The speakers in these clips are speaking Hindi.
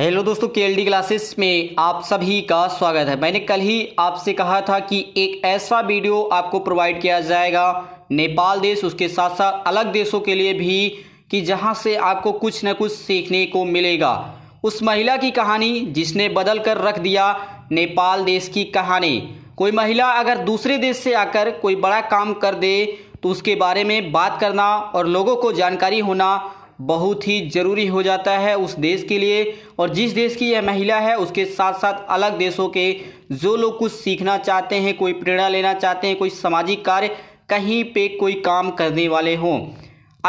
हेलो दोस्तों, केएलडी क्लासेस में आप सभी का स्वागत है। मैंने कल ही आपसे कहा था कि एक ऐसा वीडियो आपको प्रोवाइड किया जाएगा नेपाल देश, उसके साथ साथ अलग देशों के लिए भी, कि जहां से आपको कुछ न कुछ सीखने को मिलेगा। उस महिला की कहानी जिसने बदल कर रख दिया नेपाल देश की कहानी। कोई महिला अगर दूसरे देश से आकर कोई बड़ा काम कर दे तो उसके बारे में बात करना और लोगों को जानकारी होना बहुत ही ज़रूरी हो जाता है उस देश के लिए, और जिस देश की यह महिला है उसके साथ साथ अलग देशों के जो लोग कुछ सीखना चाहते हैं, कोई प्रेरणा लेना चाहते हैं, कोई सामाजिक कार्य, कहीं पे कोई काम करने वाले हों।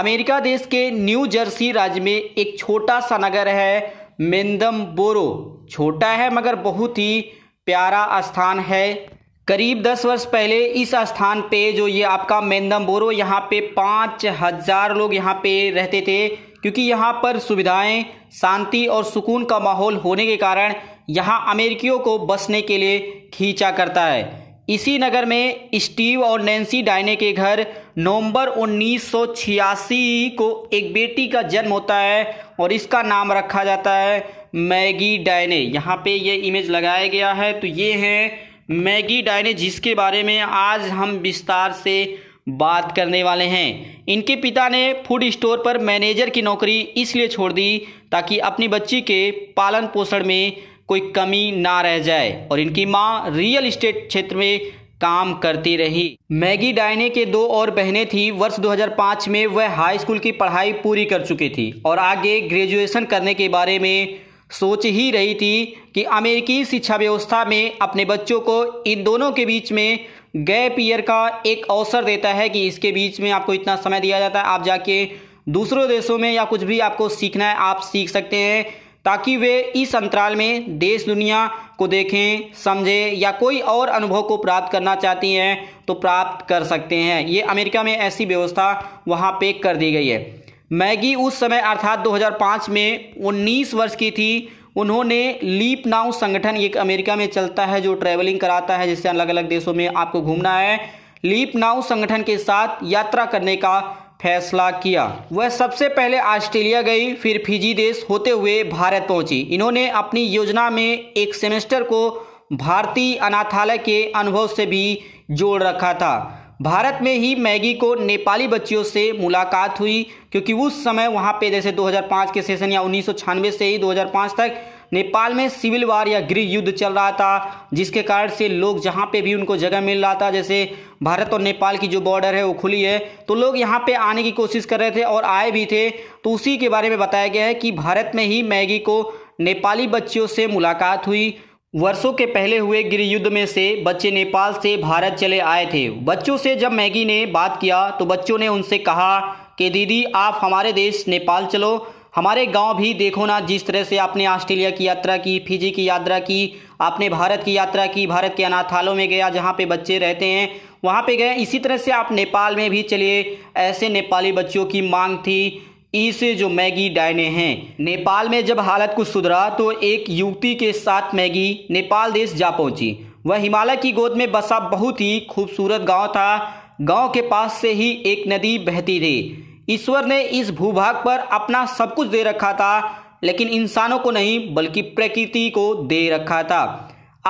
अमेरिका देश के न्यू जर्सी राज्य में एक छोटा सा नगर है मेंदमबोरो। छोटा है मगर बहुत ही प्यारा स्थान है। करीब 10 वर्ष पहले इस स्थान पे, जो ये आपका मेंदमबोरो, यहाँ पे 5000 लोग यहाँ पे रहते थे, क्योंकि यहाँ पर सुविधाएं, शांति और सुकून का माहौल होने के कारण यहाँ अमेरिकियों को बसने के लिए खींचा करता है। इसी नगर में स्टीव और नैन्सी डायने के घर नवंबर 1986 को एक बेटी का जन्म होता है और इसका नाम रखा जाता है मैगी डायने। यहाँ पे ये इमेज लगाया गया है, तो ये है मैगी डायने, जिसके बारे में आज हम विस्तार से बात करने वाले हैं। इनके पिता ने फूड स्टोर पर मैनेजर की नौकरी इसलिए छोड़ दी ताकि अपनी बच्ची के पालन पोषण में कोई कमी ना रह जाए, और इनकी मां रियल एस्टेट क्षेत्र में काम करती रही। मैगी डायने के दो और बहनें थीं। वर्ष 2005 में वह हाई स्कूल की पढ़ाई पूरी कर चुकी थी और आगे ग्रेजुएशन करने के बारे में सोच ही रही थी कि अमेरिकी शिक्षा व्यवस्था में अपने बच्चों को इन दोनों के बीच में गैप ईयर का एक अवसर देता है कि इसके बीच में आपको इतना समय दिया जाता है, आप जाके दूसरों देशों में या कुछ भी आपको सीखना है आप सीख सकते हैं, ताकि वे इस अंतराल में देश दुनिया को देखें, समझें, या कोई और अनुभव को प्राप्त करना चाहती हैं तो प्राप्त कर सकते हैं। ये अमेरिका में ऐसी व्यवस्था वहाँ पे कर दी गई है। मैगी उस समय अर्थात 2005 में 19 वर्ष की थी। उन्होंने लीप नाउ संगठन, एक अमेरिका में चलता है जो ट्रैवलिंग कराता है, जिससे अलग अलग देशों में आपको घूमना है, लीप नाउ संगठन के साथ यात्रा करने का फैसला किया। वह सबसे पहले ऑस्ट्रेलिया गई, फिर फिजी देश होते हुए भारत पहुंची। इन्होंने अपनी योजना में एक सेमेस्टर को भारतीय अनाथालय के अनुभव से भी जोड़ रखा था। भारत में ही मैगी को नेपाली बच्चियों से मुलाकात हुई, क्योंकि उस समय वहाँ पे जैसे 2005 के सेशन या 1996 से ही 2005 तक नेपाल में सिविल वार या गृह युद्ध चल रहा था, जिसके कारण से लोग जहाँ पे भी उनको जगह मिल रहा था, जैसे भारत और नेपाल की जो बॉर्डर है वो खुली है, तो लोग यहाँ पे आने की कोशिश कर रहे थे और आए भी थे। तो उसी के बारे में बताया गया है कि भारत में ही मैगी को नेपाली बच्चियों से मुलाकात हुई। वर्षों के पहले हुए गृह युद्ध में से बच्चे नेपाल से भारत चले आए थे। बच्चों से जब मैगी ने बात किया तो बच्चों ने उनसे कहा कि दीदी आप हमारे देश नेपाल चलो, हमारे गांव भी देखो ना। जिस तरह से आपने ऑस्ट्रेलिया की यात्रा की, फिजी की यात्रा की, आपने भारत की यात्रा की, भारत के अनाथालयों में गया जहाँ पे बच्चे रहते हैं वहाँ पे गए, इसी तरह से आप नेपाल में भी चलिए। ऐसे नेपाली बच्चों की मांग थी इसे जो मैगी डायने हैं। नेपाल में जब हालत कुछ सुधरा तो एक युवती के साथ मैगी नेपाल देश जा पहुंची। वह हिमालय की गोद में बसा बहुत ही खूबसूरत गांव था। गांव के पास से ही एक नदी बहती थी। ईश्वर ने इस भूभाग पर अपना सब कुछ दे रखा था, लेकिन इंसानों को नहीं बल्कि प्रकृति को दे रखा था।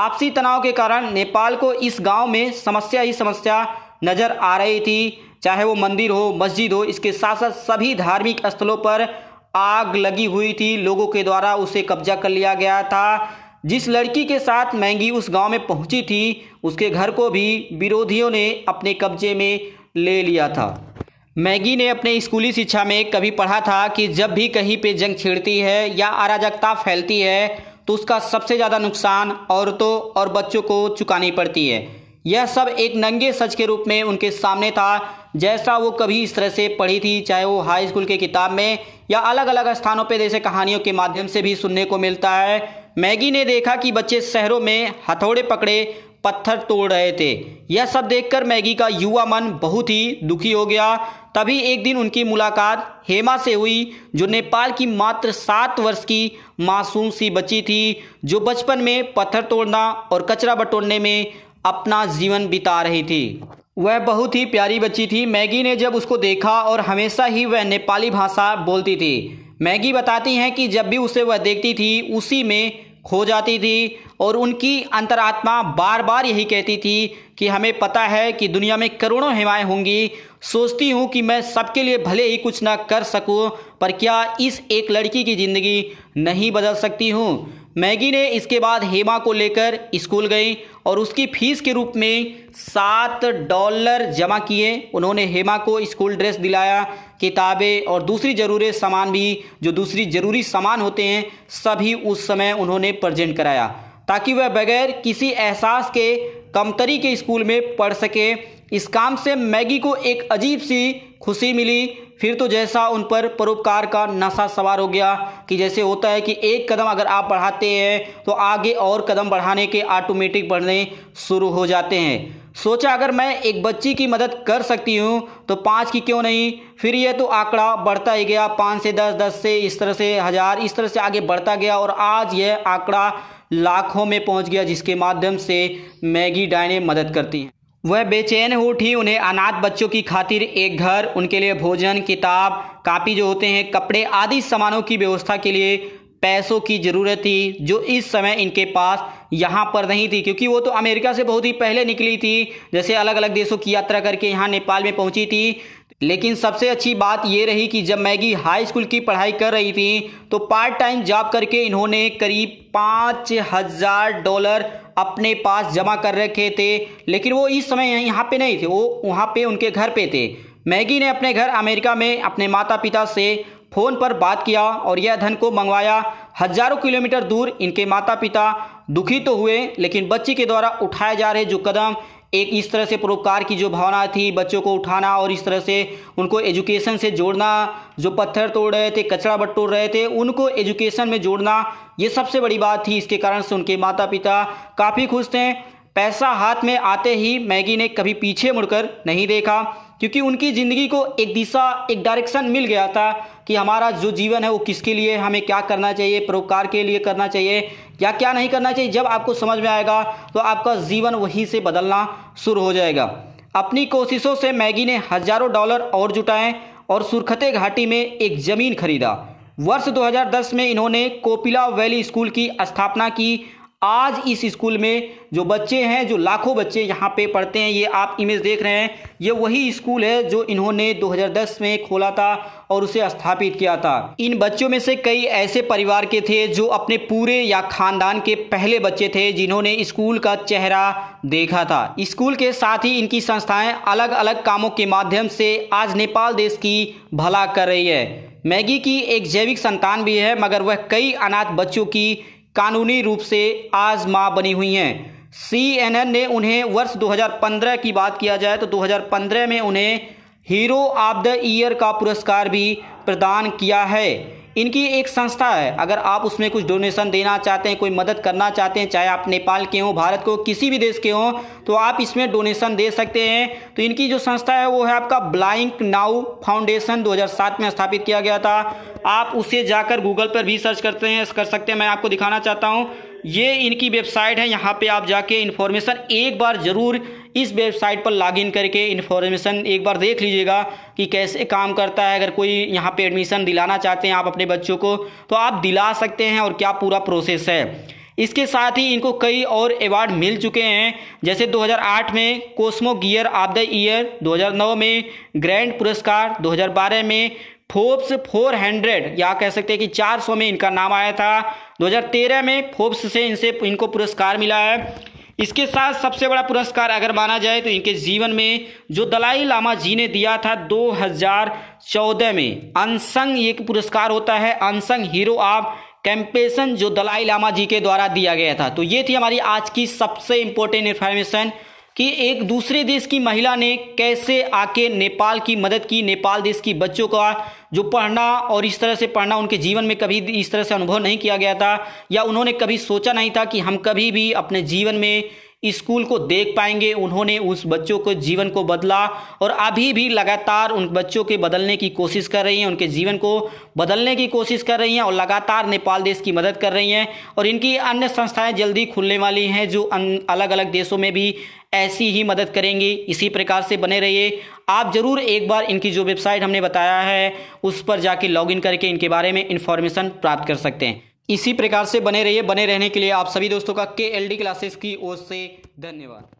आपसी तनाव के कारण नेपाल को इस गाँव में समस्या ही समस्या नजर आ रही थी। चाहे वो मंदिर हो, मस्जिद हो, इसके साथ साथ सभी धार्मिक स्थलों पर आग लगी हुई थी। लोगों के द्वारा उसे कब्जा कर लिया गया था। जिस लड़की के साथ मैगी उस गांव में पहुंची थी उसके घर को भी विरोधियों ने अपने कब्जे में ले लिया था। मैगी ने अपने स्कूली शिक्षा में कभी पढ़ा था कि जब भी कहीं पे जंग छिड़ती है या अराजकता फैलती है तो उसका सबसे ज़्यादा नुकसान औरतों और बच्चों को चुकानी पड़ती है। यह सब एक नंगे सच के रूप में उनके सामने था, जैसा वो कभी इस तरह से पढ़ी थी, चाहे वो हाई स्कूल के किताब में या अलग अलग स्थानों पे जैसे कहानियों के माध्यम से भी सुनने को मिलता है। मैगी ने देखा कि बच्चे शहरों में हथौड़े पकड़े पत्थर तोड़ रहे थे। यह सब देखकर मैगी का युवा मन बहुत ही दुखी हो गया। तभी एक दिन उनकी मुलाकात हेमा से हुई, जो नेपाल की मात्र 7 वर्ष की मासूम सी बच्ची थी, जो बचपन में पत्थर तोड़ना और कचरा बटोरने में अपना जीवन बिता रही थी। वह बहुत ही प्यारी बच्ची थी। मैगी ने जब उसको देखा, और हमेशा ही वह नेपाली भाषा बोलती थी, मैगी बताती हैं कि जब भी उसे वह देखती थी उसी में खो जाती थी और उनकी अंतरात्मा बार बार यही कहती थी कि हमें पता है कि दुनिया में करोड़ों हेमाएँ होंगी, सोचती हूँ कि मैं सबके लिए भले ही कुछ ना कर सकूँ पर क्या इस एक लड़की की ज़िंदगी नहीं बदल सकती हूँ। मैगी ने इसके बाद हेमा को लेकर स्कूल गई और उसकी फीस के रूप में $7 जमा किए। उन्होंने हेमा को स्कूल ड्रेस दिलाया, किताबें और दूसरी ज़रूरी सामान भी, जो दूसरी ज़रूरी सामान होते हैं सभी उस समय उन्होंने प्रेजेंट कराया ताकि वह बगैर किसी एहसास के कमतरी के स्कूल में पढ़ सके। इस काम से मैगी को एक अजीब सी खुशी मिली। फिर तो जैसा उन पर परोपकार का नशा सवार हो गया कि जैसे होता है कि एक कदम अगर आप बढ़ाते हैं तो आगे और कदम बढ़ाने के ऑटोमेटिक बढ़ने शुरू हो जाते हैं। सोचा अगर मैं एक बच्ची की मदद कर सकती हूं तो 5 की क्यों नहीं। फिर यह तो आंकड़ा बढ़ता ही गया, 5 से 10, 10 से इस तरह से 1000, इस तरह से आगे बढ़ता गया और आज यह आंकड़ा लाखों में पहुँच गया, जिसके माध्यम से मैगी डायने मदद करती हैं। वह बेचैन हो उठी। उन्हें अनाथ बच्चों की खातिर एक घर, उनके लिए भोजन, किताब, कापी जो होते हैं, कपड़े आदि सामानों की व्यवस्था के लिए पैसों की ज़रूरत थी, जो इस समय इनके पास यहाँ पर नहीं थी, क्योंकि वो तो अमेरिका से बहुत ही पहले निकली थी, जैसे अलग अलग देशों की यात्रा करके यहाँ नेपाल में पहुँची थी। लेकिन सबसे अच्छी बात ये रही कि जब मैगी हाई स्कूल की पढ़ाई कर रही थी तो पार्ट टाइम जॉब करके इन्होंने करीब $5000 अपने पास जमा कर रखे थे, लेकिन वो इस समय यहाँ पे नहीं थे, वो वहाँ पे उनके घर पे थे। मैगी ने अपने घर अमेरिका में अपने माता पिता से फ़ोन पर बात किया और यह धन को मंगवाया। हज़ारों किलोमीटर दूर इनके माता पिता दुखी तो हुए, लेकिन बच्ची के द्वारा उठाए जा रहे जो कदम, एक इस तरह से परोपकार की जो भावना थी, बच्चों को उठाना और इस तरह से उनको एजुकेशन से जोड़ना, जो पत्थर तोड़ रहे थे, कचरा बटोर रहे थे, उनको एजुकेशन में जोड़ना, ये सबसे बड़ी बात थी। इसके कारण से उनके माता पिता काफ़ी खुश थे। पैसा हाथ में आते ही मैगी ने कभी पीछे मुड़कर नहीं देखा, क्योंकि उनकी ज़िंदगी को एक दिशा, एक डायरेक्शन मिल गया था कि हमारा जो जीवन है वो किसके लिए, हमें क्या करना चाहिए, परोपकार के लिए करना चाहिए या क्या नहीं करना चाहिए। जब आपको समझ में आएगा तो आपका जीवन वहीं से बदलना शुरू हो जाएगा। अपनी कोशिशों से मैगी ने हज़ारों डॉलर और जुटाएं और सुरखते घाटी में एक ज़मीन खरीदा। वर्ष 2010 में इन्होंने कोपिला वैली स्कूल की स्थापना की। आज इस स्कूल में जो बच्चे हैं, जो लाखों बच्चे यहाँ पे पढ़ते हैं, ये आप इमेज देख रहे हैं, ये वही स्कूल है जो इन्होंने 2010 में खोला था और उसे स्थापित किया था। इन बच्चों में से कई ऐसे परिवार के थे जो अपने पूरे या खानदान के पहले बच्चे थे जिन्होंने स्कूल का चेहरा देखा था। स्कूल के साथ ही इनकी संस्थाएँ अलग अलग कामों के माध्यम से आज नेपाल देश की भला कर रही है। मैगी की एक जैविक संतान भी है, मगर वह कई अनाथ बच्चों की कानूनी रूप से आज मां बनी हुई हैं। CNN ने उन्हें वर्ष 2015 की बात किया जाए तो 2015 में उन्हें हीरो ऑफ द ईयर का पुरस्कार भी प्रदान किया है। इनकी एक संस्था है, अगर आप उसमें कुछ डोनेशन देना चाहते हैं, कोई मदद करना चाहते हैं, चाहे आप नेपाल के हों, भारत के हों, किसी भी देश के हों, तो आप इसमें डोनेशन दे सकते हैं। तो इनकी जो संस्था है वो है आपका BlinkNow फाउंडेशन, 2007 में स्थापित किया गया था। आप उसे जाकर गूगल पर भी सर्च करते हैं, कर सकते हैं। मैं आपको दिखाना चाहता हूँ, ये इनकी वेबसाइट है, यहाँ पे आप जाके इन्फॉर्मेशन एक बार ज़रूर इस वेबसाइट पर लॉगिन करके इन्फॉर्मेशन एक बार देख लीजिएगा कि कैसे काम करता है। अगर कोई यहाँ पे एडमिशन दिलाना चाहते हैं आप अपने बच्चों को तो आप दिला सकते हैं और क्या पूरा प्रोसेस है। इसके साथ ही इनको कई और अवार्ड मिल चुके हैं, जैसे 2008 में Cosmo gear of the year, 2009 में ग्रैंड पुरस्कार, 2012 में फोर्ब्स 400 या कह सकते हैं कि 400 में इनका नाम आया था, 2013 में फोर्ब्स से इनको पुरस्कार मिला है। इसके साथ सबसे बड़ा पुरस्कार अगर माना जाए तो इनके जीवन में जो दलाई लामा जी ने दिया था 2014 में, अनसंग एक पुरस्कार होता है, अनसंग हीरो ऑफ कैम्पेसन, जो दलाई लामा जी के द्वारा दिया गया था। तो ये थी हमारी आज की सबसे इम्पोर्टेंट इन्फॉर्मेशन कि एक दूसरे देश की महिला ने कैसे आके नेपाल की मदद की, नेपाल देश की बच्चों का जो पढ़ना और इस तरह से पढ़ना उनके जीवन में कभी इस तरह से अनुभव नहीं किया गया था, या उन्होंने कभी सोचा नहीं था कि हम कभी भी अपने जीवन में स्कूल को देख पाएंगे। उन्होंने उस बच्चों के जीवन को बदला और अभी भी लगातार उन बच्चों के बदलने की कोशिश कर रही हैं, उनके जीवन को बदलने की कोशिश कर रही हैं और लगातार नेपाल देश की मदद कर रही हैं। और इनकी अन्य संस्थाएं जल्दी खुलने वाली हैं जो अलग अलग देशों में भी ऐसी ही मदद करेंगी। इसी प्रकार से बने रहिए। आप ज़रूर एक बार इनकी जो वेबसाइट हमने बताया है उस पर जाके लॉगिन करके इनके बारे में इन्फॉर्मेशन प्राप्त कर सकते हैं। इसी प्रकार से बने रहिए। बने रहने के लिए आप सभी दोस्तों का KLD क्लासेस की ओर से धन्यवाद।